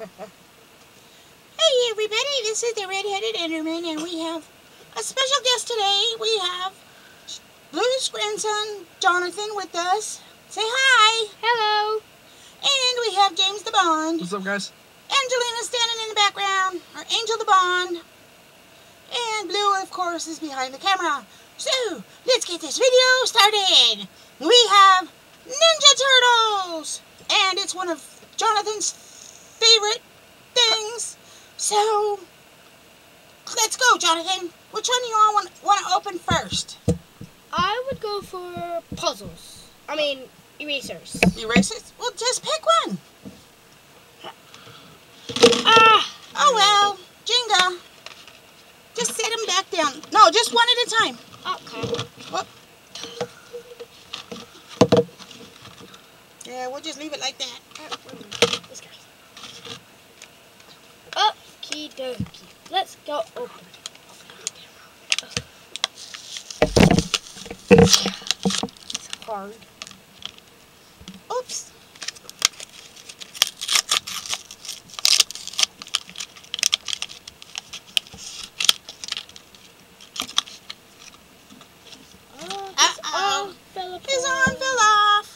Hey everybody, this is the Red-Headed Enderman, and we have a special guest today. We have Blue's grandson, Jonathan, with us. Say hi. Hello. And we have James the Bond. What's up, guys? Angelina's standing in the background, or Angel the Bond. And Blue, of course, is behind the camera. So, let's get this video started. We have Ninja Turtles, and it's one of Jonathan's favorite things. So, let's go, Jonathan. Which one do you all want to open first? I would go for puzzles. I mean, erasers. Erasers? Well, just pick one. Ah! Oh, well. Jenga. Just set them back down. No, just one at a time. Okay. Oh. Yeah, we'll just leave it like that. This guy. Okie dokie. Let's go open. It's hard. Oops. Uh-oh. His arm fell off.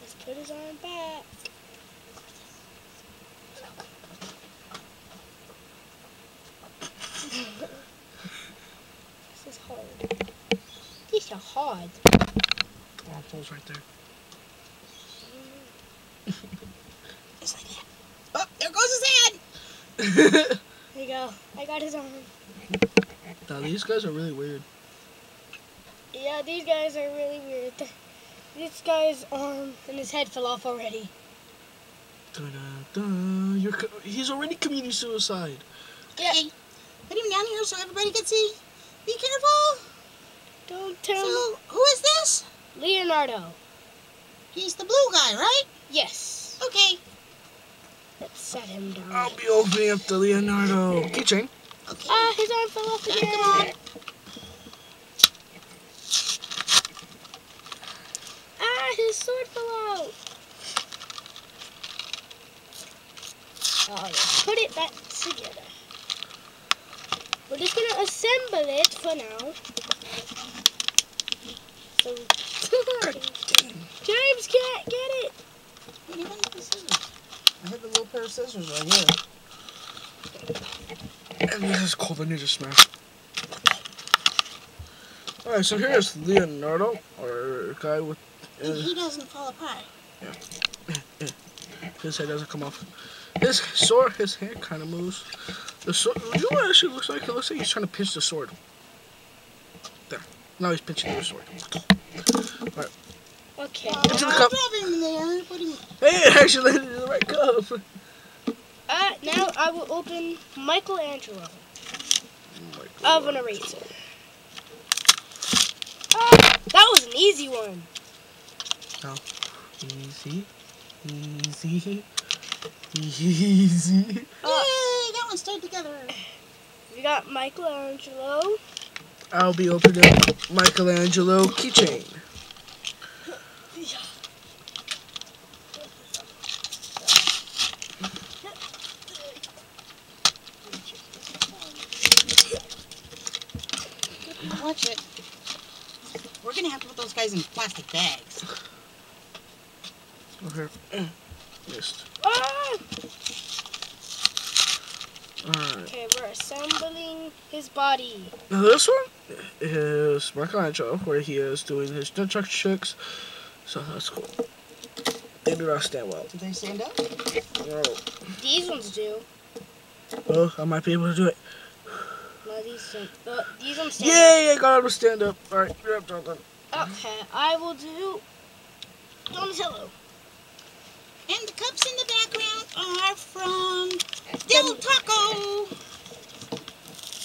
Let's put his arm back. This is hard. These are hard. Holes right there. Just like that. Oh, there goes his head. There you go. I got his arm. Now these guys are really weird. Yeah, these guys are really weird. This guy's arm and his head fell off already. He's already committing suicide. Yeah. Okay. Put him down here so everybody can see. Be careful. Don't tell me. So, who is this? Leonardo. He's the blue guy, right? Yes. Okay. Let's set him down. I'll be opening up the Leonardo keychain. Okay. Ah, his arm fell off again. Come on. Ah, his sword fell out. Oh, yeah. Put it back together. We're just going to assemble it for now. So, James can't get it. What do you have the scissors? I have a little pair of scissors right here. And this is called a Ninja Smash. Alright, so here's Leonardo, or guy with... he doesn't fall apart. Yeah. His head doesn't come off. His hand kind of moves. The sword, you know what it actually looks like? It looks like he's trying to pinch the sword. There. Now he's pinching the sword. Alright. Okay. Into the cup. Hey, it actually landed in the right cup. Now I will open Michelangelo. Of an eraser. That was an easy one. Oh. Easy. Yay, that one stayed together. We got Michelangelo. I'll be opening up Michelangelo keychain. Watch it. We're gonna have to put those guys in plastic bags. Okay. Missed. Ah! Alright. Okay, we're assembling his body. Now this one is Michelangelo, where he is doing his nunchuck tricks. So that's cool. They do not stand well. Do they stand up? No. These ones do. Well, I might be able to do it. No, these ones stand up. Yay, I got him to stand up. Alright, you're up, Jonathan. Okay, I will do Donatello. And the cups in the background are from Del Taco.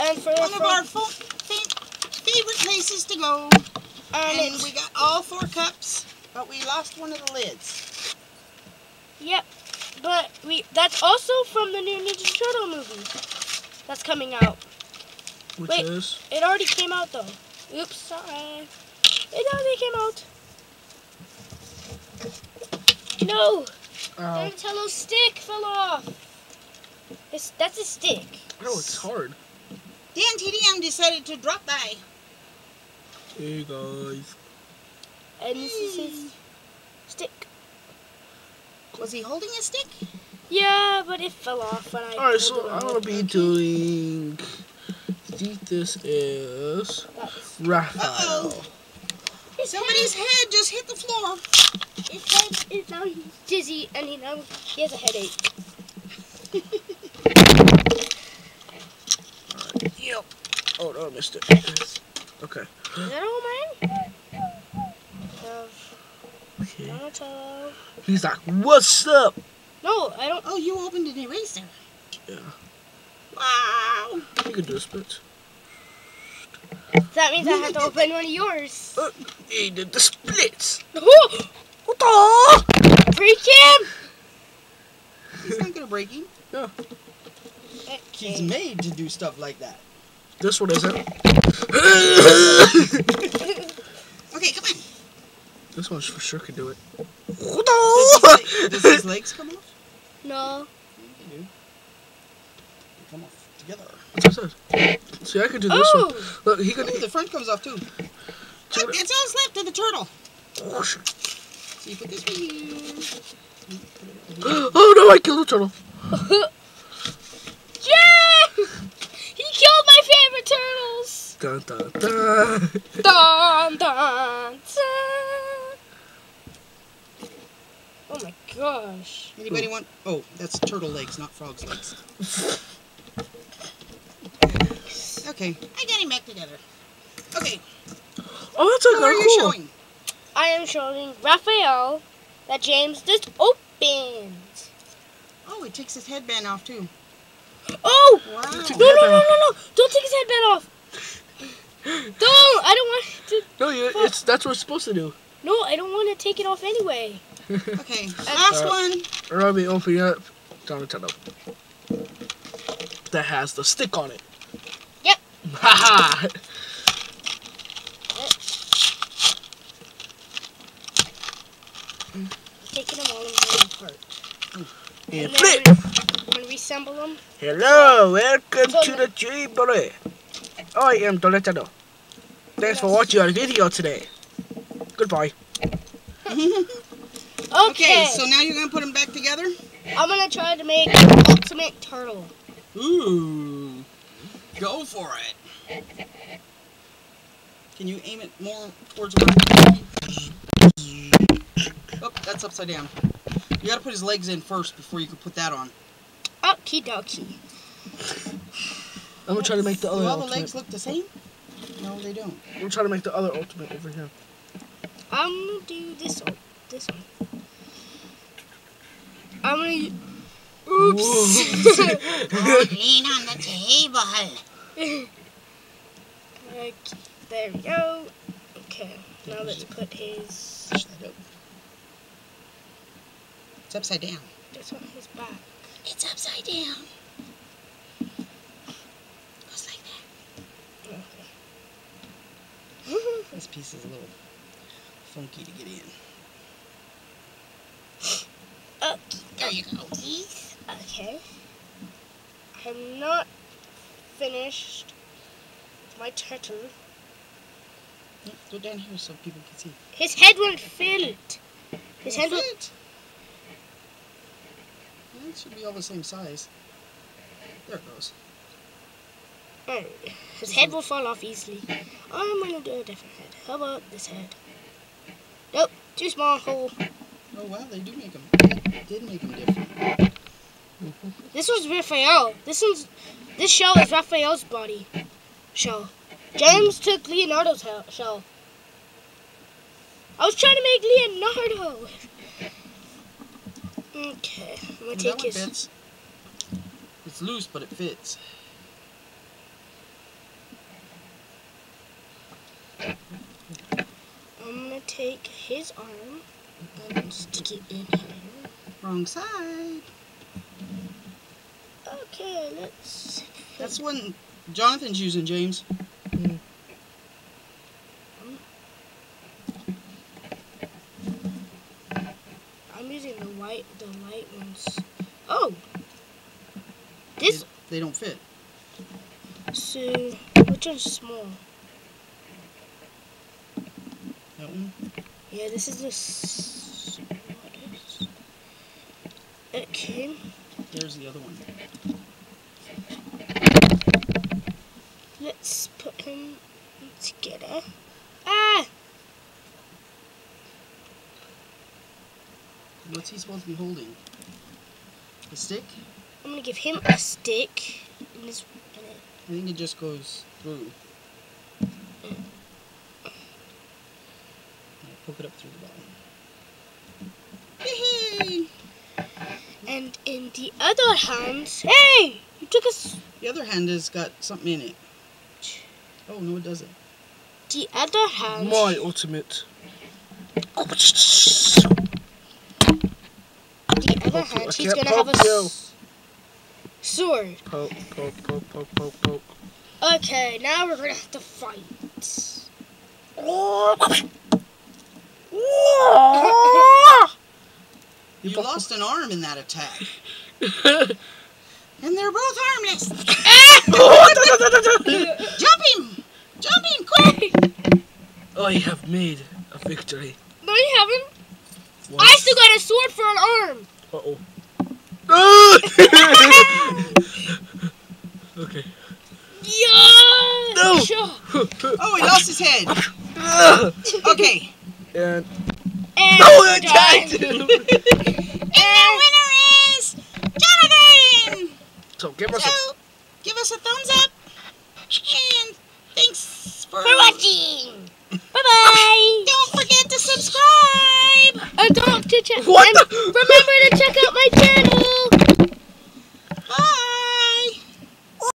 And for one of our favorite places to go. And we got all four cups, but we lost one of the lids. Yep, but that's also from the new Ninja Turtle movie that's coming out. Which is? It already came out though. Oops, sorry. It already came out. No. Donatello's stick fell off. That's a stick. Oh, it's hard. The NTDM decided to drop by. Hey guys. And this is his stick. Was he holding a stick? Yeah, but it fell off when I. Alright, so I'm gonna be doing. This is Raphael. Uh-oh. Somebody's head just hit the floor. His head is now dizzy, and he has a headache. Right. Yep. Oh no, I missed it. Okay. Is that all mine? Okay. Donatello. He's like, "What's up?" No, I don't. Oh, you opened an eraser. Yeah. Wow. You can do a spit. That means I had to open one of yours. He did the splits. What the? Break him! He's not gonna break him. No. Okay. He's made to do stuff like that. This one isn't. Okay, come on. This one for sure can do it. What the? Does his legs come off? No. They do. They come off together. That's it. See, I could do this one. Look, he could. Ooh, the front comes off too. Look, it's all left of the turtle. Oh, shit. So you put this one. Oh no! I killed the turtle. Yeah! He killed my favorite turtles. Dun dun dun. Dun dun dun. Oh my gosh. Anybody want? Oh, that's turtle legs, not frog's legs. Okay. I got him back together. Okay. Oh, that's a cool. Showing? I am showing Raphael that James just opened. Oh, he takes his headband off too. Oh! Wow. No! Don't take his headband off. Don't! I don't want to. No, that's what it's supposed to do. No, I don't want to take it off anyway. Okay. Last one. Robbie, open up Donatello. That has the stick on it. Haha! Taking them all in one part. And flip! When we assemble them. Hello, welcome to the Jamboree. I am Donatello. Thanks for watching our video today. Goodbye. Okay, so now you're gonna put them back together? I'm gonna try to make an ultimate turtle. Ooh. Go for it. Can you aim it more towards one? Oh, that's upside down. You gotta put his legs in first before you can put that on. Okie dokie. I'm gonna try to make the other. Do all the legs look the same? No, they don't. We'll try to make the other ultimate over here. I'm gonna do this one. This one. I'm gonna. Oops! Oh, lean on the table. Okay, there we go. Okay, now let's put his. It's upside down. That's on his back. It's upside down. Goes like that. Okay. This piece is a little funky to get in. Oh, there you go. Okay, I'm not finished my turtle. Go down here so people can see. His head won't fit. His head won't. It should be all the same size. There it goes. Oh, his head will fall off easily. I'm gonna do a different head. How about this head? Nope, too small hole. Oh wow, they do make them. They did make them different. This was Raphael. This shell is Raphael's body shell. James took Leonardo's shell. I was trying to make Leonardo. Okay, I'm gonna take his. Fits. It's loose, but it fits. I'm gonna take his arm and stick it in here. Wrong side. Okay, let's see. That's one Jonathan's using, James. Mm. I'm using the white This? They don't fit. So, which one's small? That one? Yeah, this is the smallest. Okay. There's the other one. Let's put him together. Ah! What's he supposed to be holding? A stick? I'm gonna give him a stick. In this, I think it just goes through. Poke it up through the bottom. And in the other hand, hey, you took us. The other hand has got something in it. Oh no, it doesn't. The other hand. My ultimate. The other hand, he's gonna have a sword. Poke, poke, poke, poke, poke, poke. Okay, now we're gonna have to fight. You lost an arm in that attack. And they're both harmless. Jump him! Jump him, quick! I have made a victory. No, you haven't. What? I still got a sword for an arm. Uh-oh. Okay. Yeah. No. Oh, he lost his head. Okay. And no, I died. And the winner is Jonathan. So give us a thumbs up. And thanks for watching. Bye-bye. Don't forget to subscribe. Remember to check out my